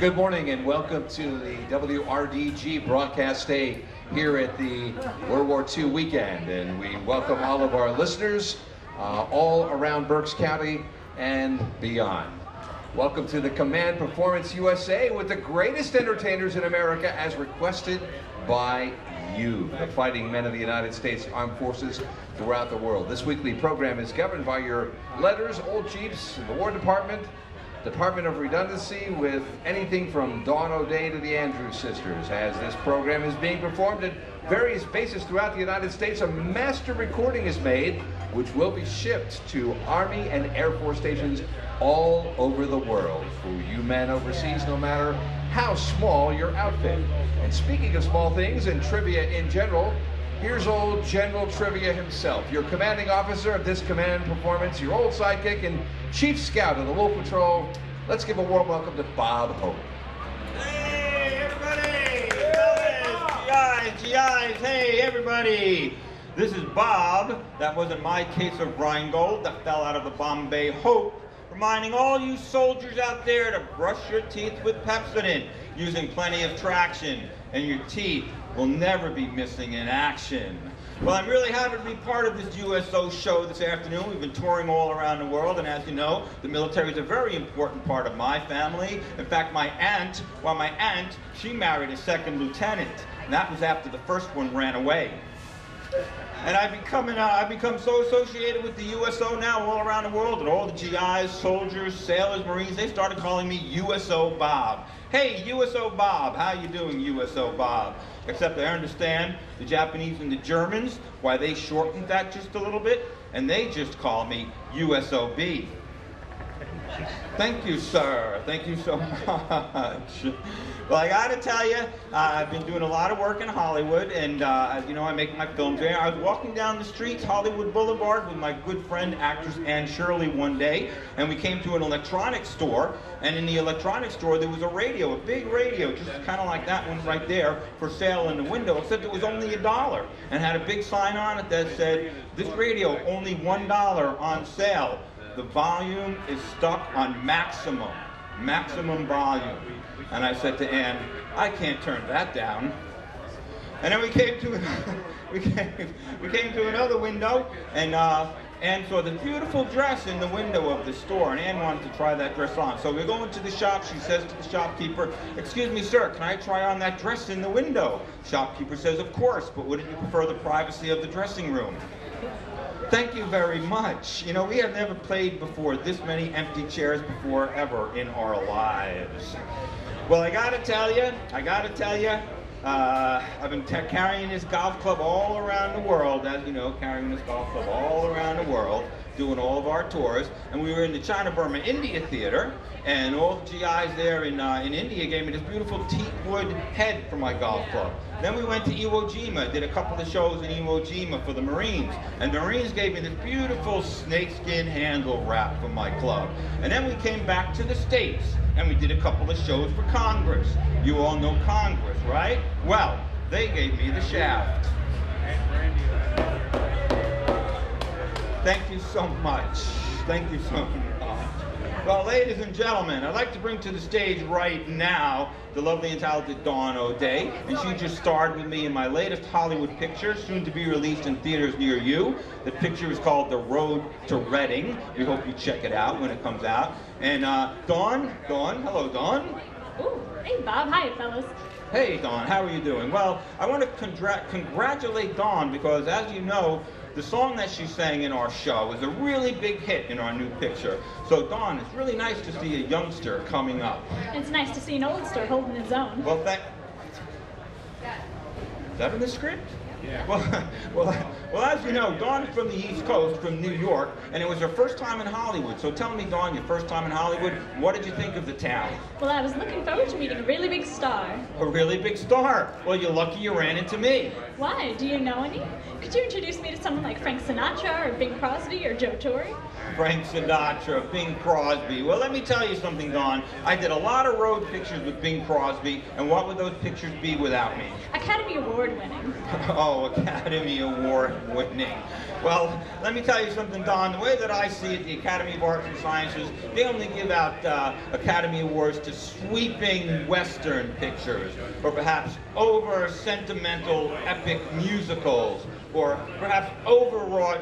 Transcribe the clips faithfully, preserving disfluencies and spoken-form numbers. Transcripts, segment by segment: Good morning and welcome to the W R D G broadcast day here at the World War Two weekend. And we welcome all of our listeners uh, all around Berks County and beyond. Welcome to the Command Performance U S A with the greatest entertainers in America as requested by you, the fighting men of the United States Armed Forces throughout the world. This weekly program is governed by your letters, old chiefs, the War Department, Department of Redundancy, with anything from Dawn O'Day to the Andrews Sisters. As this program is being performed at various bases throughout the United States, a master recording is made, which will be shipped to Army and Air Force stations all over the world for you men overseas, no matter how small your outfit. And speaking of small things and trivia in general, here's old General Trivia himself, your commanding officer of this command performance, your old sidekick and chief scout of the Wolf Patrol. Let's give a warm welcome to Bob Hope. Hey, everybody! Fellas, G Is, G Is, hey, everybody! This is Bob. That wasn't my case of Rheingold that fell out of the Bombay Hope. Reminding all you soldiers out there to brush your teeth with Pepsodent, using plenty of traction, and your teeth will never be missing in action. Well, I'm really happy to be part of this U S O show this afternoon. We've been touring all around the world, and as you know, the military is a very important part of my family. In fact, my aunt, while well, my aunt, she married a second lieutenant, and that was after the first one ran away. And I've become, uh, I've become so associated with the U S O now all around the world, and all the G Is, soldiers, sailors, Marines, they started calling me U S O Bob. Hey, U S O Bob, how you doing, U S O Bob? Except I understand the Japanese and the Germans, why they shortened that just a little bit, and they just call me U S O B. Thank you, sir. Thank you so much. Well, I gotta tell you, uh, I've been doing a lot of work in Hollywood, and uh, you know, I make my films there. I was walking down the streets, Hollywood Boulevard, with my good friend, actress Anne Shirley, one day, and we came to an electronics store, and in the electronics store, there was a radio, a big radio, just kind of like that one right there, for sale in the window, except it was only a dollar, and had a big sign on it that said, "This radio, only one dollar on sale. The volume is stuck on maximum, maximum volume." And I said to Ann, I can't turn that down. And then we came to, we came, we came to another window, and uh, Ann saw the beautiful dress in the window of the store, and Ann wanted to try that dress on. So we're going to the shop, she says to the shopkeeper, "Excuse me, sir, can I try on that dress in the window?" Shopkeeper says, "Of course, but wouldn't you prefer the privacy of the dressing room?" Thank you very much. You know, we have never played before this many empty chairs before ever in our lives. Well, I gotta tell you, I gotta tell you, uh, I've been carrying this golf club all around the world, as you know, carrying this golf club all around the world, doing all of our tours, and we were in the China-Burma-India theater, and all the G Is there in, uh, in India gave me this beautiful teakwood head for my golf club. Then we went to Iwo Jima, did a couple of shows in Iwo Jima for the Marines, and the Marines gave me this beautiful snakeskin handle wrap for my club. And then we came back to the States, and we did a couple of shows for Congress. You all know Congress, right? Well, they gave me the shaft. Thank you so much. Thank you so much. Well, ladies and gentlemen, I'd like to bring to the stage right now the lovely and talented Dawn O'Day, and she just starred with me in my latest Hollywood picture, soon to be released in theaters near you. The picture is called The Road to Reading. We hope you check it out when it comes out. And uh, Dawn, Dawn, hello, Dawn. Ooh, hey, Bob. Hi, fellas. Hey, Dawn, how are you doing? Well, I want to congr- congratulate Dawn because, as you know, the song that she sang in our show is a really big hit in our new picture. So, Dawn, it's really nice to see a youngster coming up. It's nice to see an oldster holding his own. Well, that... Is that in the script? Yeah. Well, well, well, as you know, Dawn is from the East Coast, from New York, and it was her first time in Hollywood. So tell me, Dawn, your first time in Hollywood, what did you think of the town? Well, I was looking forward to meeting a really big star. A really big star? Well, you're lucky you ran into me. Why? Do you know any? Could you introduce me to someone like Frank Sinatra or Bing Crosby or Joe Torre? Frank Sinatra, Bing Crosby. Well, let me tell you something, Dawn. I did a lot of road pictures with Bing Crosby, and what would those pictures be without me? Academy Award winning. Oh. now Academy Award winning. Well, let me tell you something, Don. The way that I see it, the Academy of Arts and Sciences, they only give out uh, Academy Awards to sweeping Western pictures, or perhaps over-sentimental epic musicals, or perhaps overwrought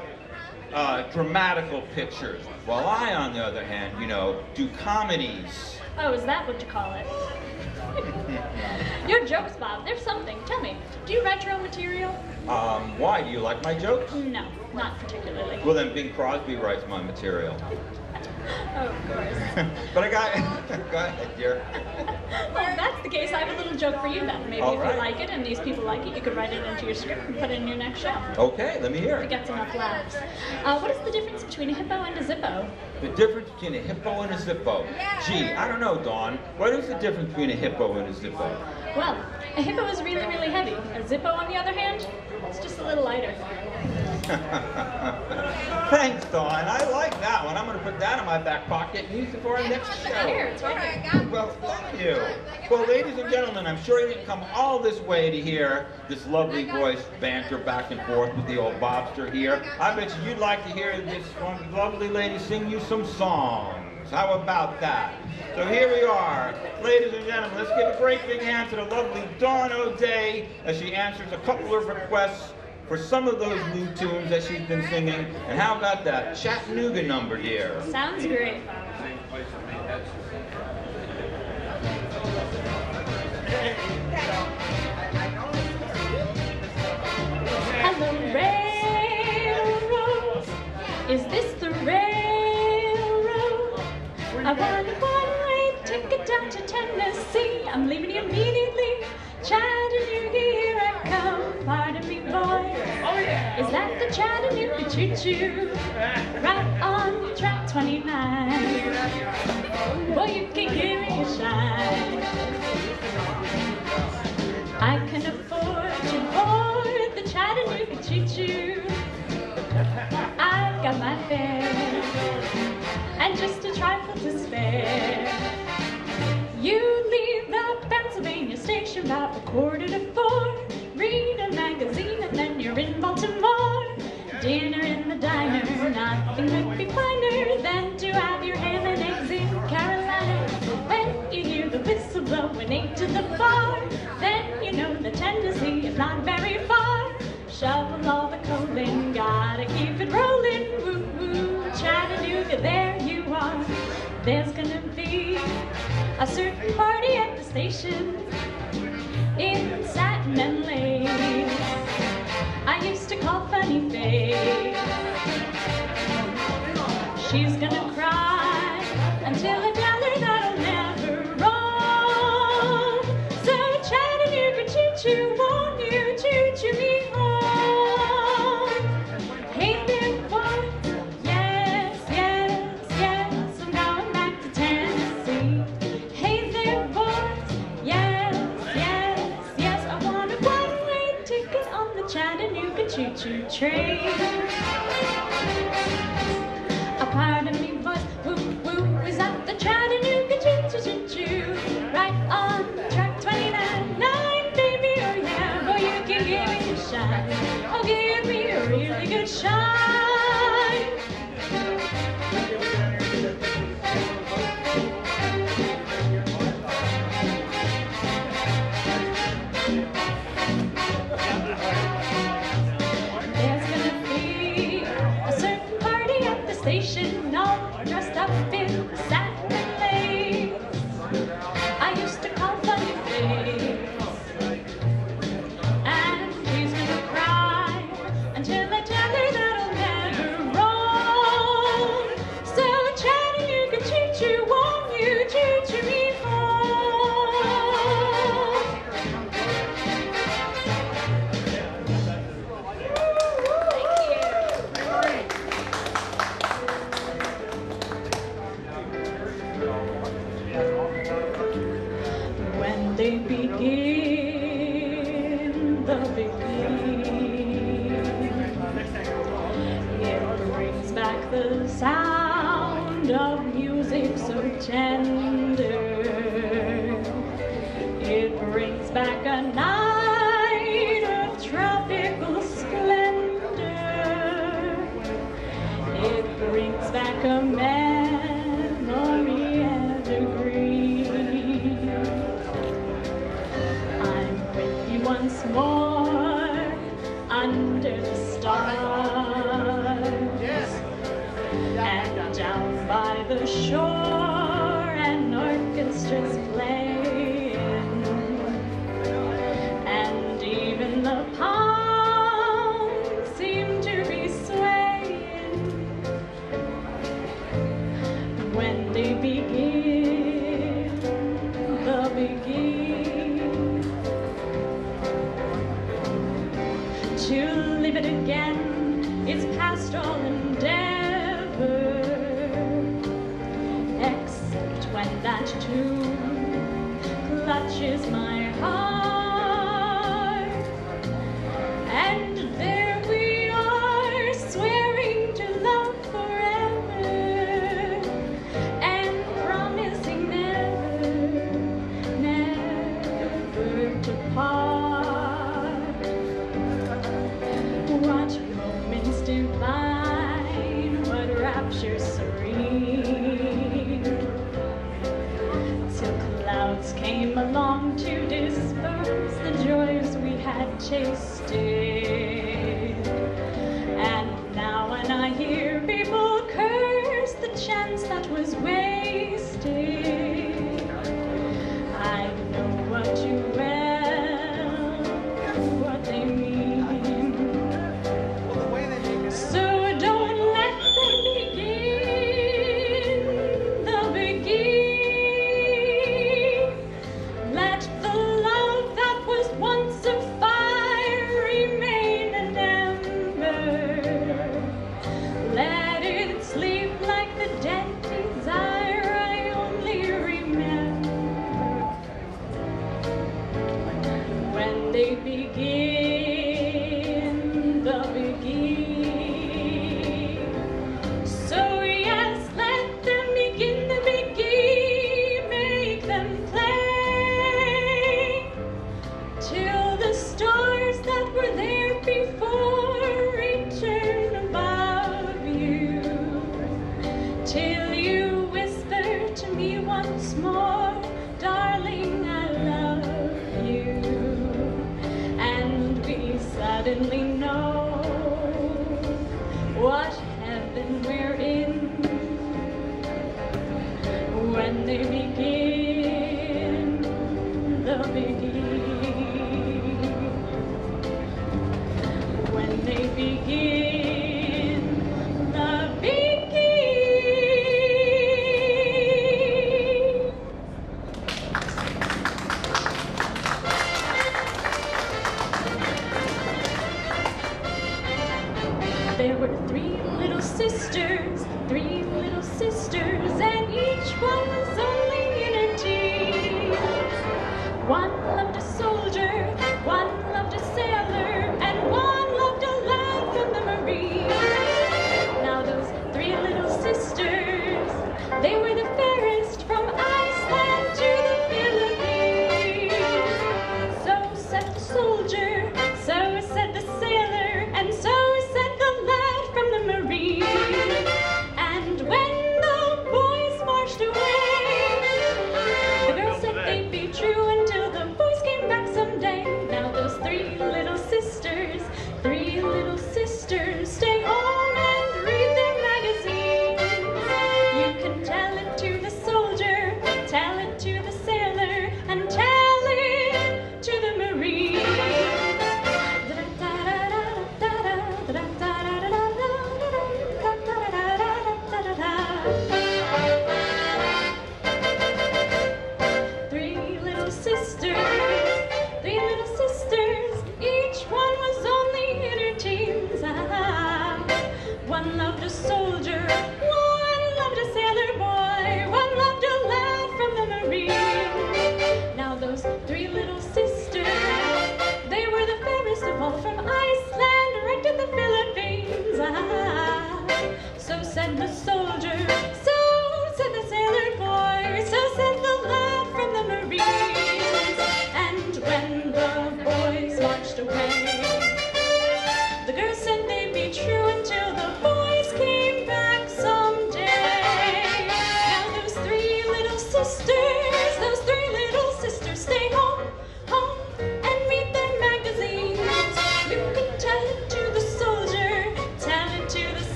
uh, dramatical pictures. While I, on the other hand, you know, do comedies. Oh, is that what you call it? Your jokes, Bob, they're something. Tell me, do you write your own material? Um, why? Do you like my jokes? No, not particularly. Well, then Bing Crosby writes my material. Oh, of course. But I got... Go ahead, dear. Well, if that's the case, I have a little joke for you then. Maybe all if right. you like it and these people like it, you could write it into your script and put it in your next show. Okay, let me hear it. It gets enough laughs. Uh, what is the difference between a hippo and a Zippo? The difference between a hippo and a Zippo? Gee, I don't know, Dawn. What is the difference between a hippo and a Zippo? Well, a hippo is really, really heavy. A Zippo, on the other hand, it's just a little lighter. Thanks, Dawn. I like that one. I'm going to put that in my back pocket and use it for our next show. Well, thank you. Well, ladies and gentlemen, I'm sure you didn't come all this way to hear this lovely voice banter back and forth with the old Bobster here. I bet you you'd like to hear this lovely lady sing you some songs. How about that? So here we are. Ladies and gentlemen, let's give a great big hand to the lovely Dawn O'Day as she answers a couple of requests for some of those new tunes that she's been singing. And how about that Chattanooga number here? Sounds great. Hello, railroads. Is this the railroad? I want a one-way ticket down to Tennessee. I'm leaving you immediately. Chattanooga, here I come. Pardon me, boy. Is that the Chattanooga Choo Choo? Right on track twenty-nine. Boy, you can give me a shine. I can afford to board the Chattanooga Choo Choo. I've got my fare and just a trifle to spare. You leave the Pennsylvania station about a quarter to four. Read a magazine and then you're in Baltimore. Dinner in the diner, nothing could be finer than to have your ham and eggs in Carolina. When you hear the whistle blowing eight to the bar, then you know the Tennessee is not very far. Shovel all the coal in, gotta keep it rolling. Woo woo, Chattanooga, there you are. There's gonna be a certain party at the station in satin and lace. I used to call Fanny Fay. She's gonna cry until a dollar that'll never roll. So Chattanooga choo-choo, won't you choo-choo me home? Hey there, boy. Yes, yes, yes, I'm going back to Tennessee. Hey there, boys. Yes, yes, yes, I want a one-way ticket on the Chattanooga choo-choo train. Pardon me, boys, woo woo, is that the Chattanooga choo choo choo choo? Right on track twenty-nine, nine, baby, oh yeah, boy, you can give me a shine. Oh, give me a really good shine. All dressed up in satin and lace. I used to call Funny Face, and she's gonna cry until I tell her that'll never roll. So Chattanooga choo choo, won't you choo choo me home? Thank you. They begin the beginning. It brings back the sound of music so tender. It brings back a night of tropical clutches my heart, and there we are, swearing to love forever, and promising never, never to part. What moments divine, what rapture serene, till clouds came along to disperse the joys we had chased in. And now when I hear people curse the chance that was wasted, I know what you well, what they mean. So don't let them begin the beginning. Let the love that was once a fire remain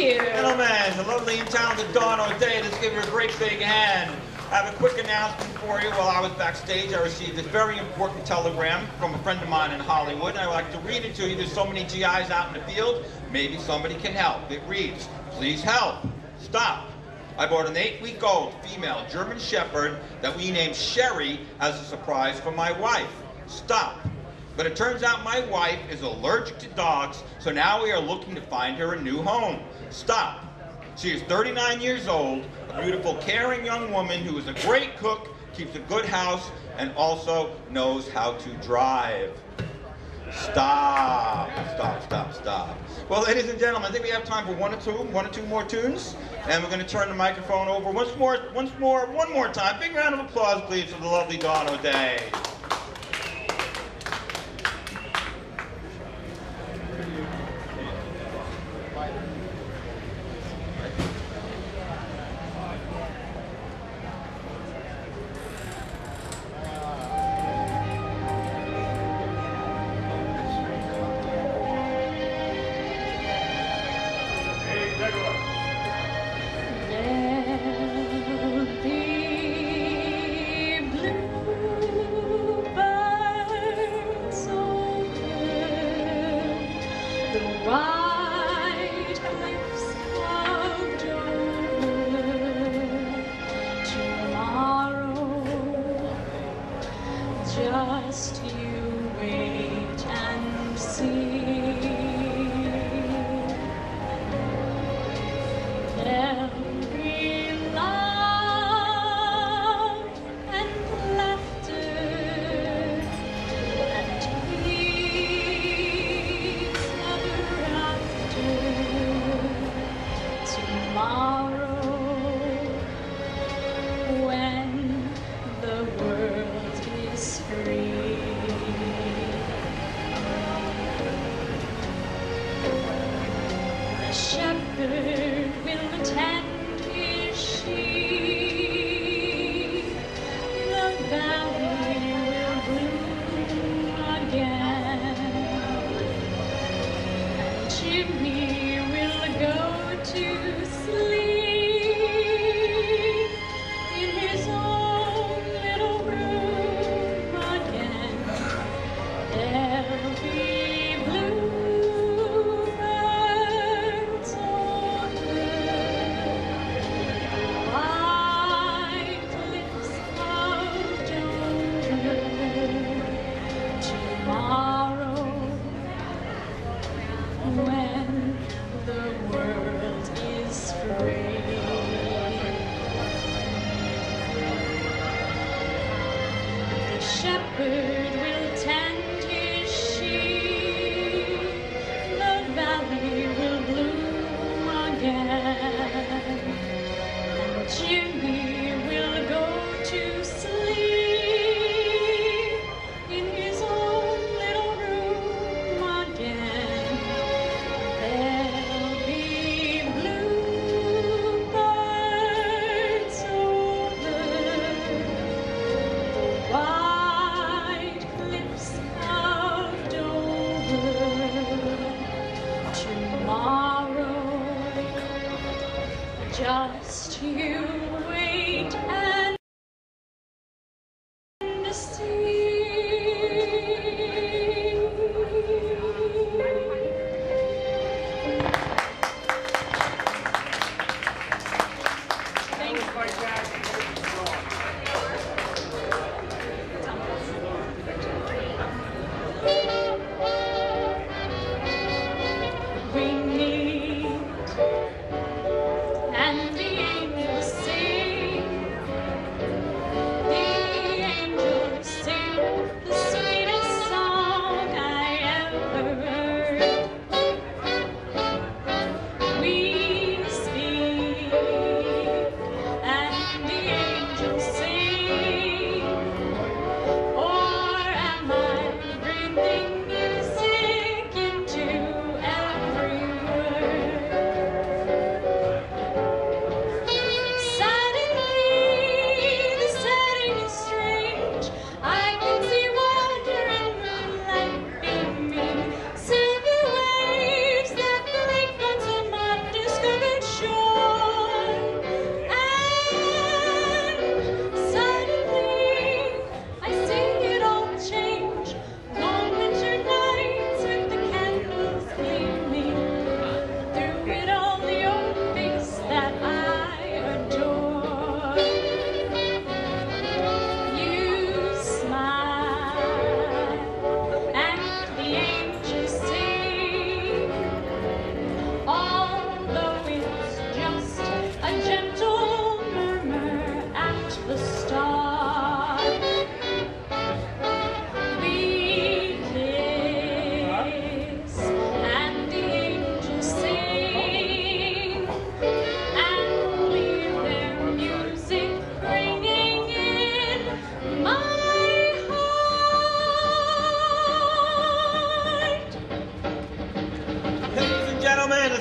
you. Gentlemen, the lovely and talented Dawn O'Day. Let's give her a great big hand. I have a quick announcement for you. While I was backstage, I received a very important telegram from a friend of mine in Hollywood. And I would like to read it to you. There's so many G Is out in the field. Maybe somebody can help. It reads, please help. Stop. I bought an eight-week-old female German Shepherd that we named Sherry as a surprise for my wife. Stop. But it turns out my wife is allergic to dogs, so now we are looking to find her a new home. Stop. She is thirty-nine years old, a beautiful, caring young woman who is a great cook, keeps a good house, and also knows how to drive. Stop, stop, stop, stop. Well, ladies and gentlemen, I think we have time for one or two, one or two more tunes, and we're going to turn the microphone over once more, once more, one more time. Big round of applause, please, for the lovely Dawn O'Day.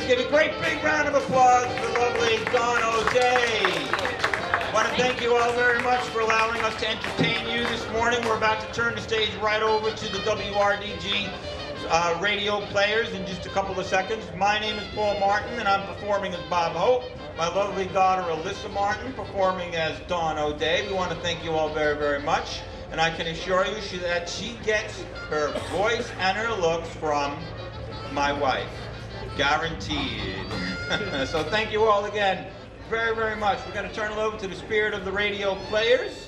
give a great big round of applause for lovely Dawn O'Day. I want to thank you all very much for allowing us to entertain you this morning. We're about to turn the stage right over to the W R D G uh, radio players in just a couple of seconds. My name is Paul Martin, and I'm performing as Bob Hope. My lovely daughter, Alyssa Martin, performing as Dawn O'Day. We want to thank you all very, very much. And I can assure you she, that she gets her voice and her looks from my wife. Guaranteed. So thank you all again very, very much. We're going to turn it over to the spirit of the radio players.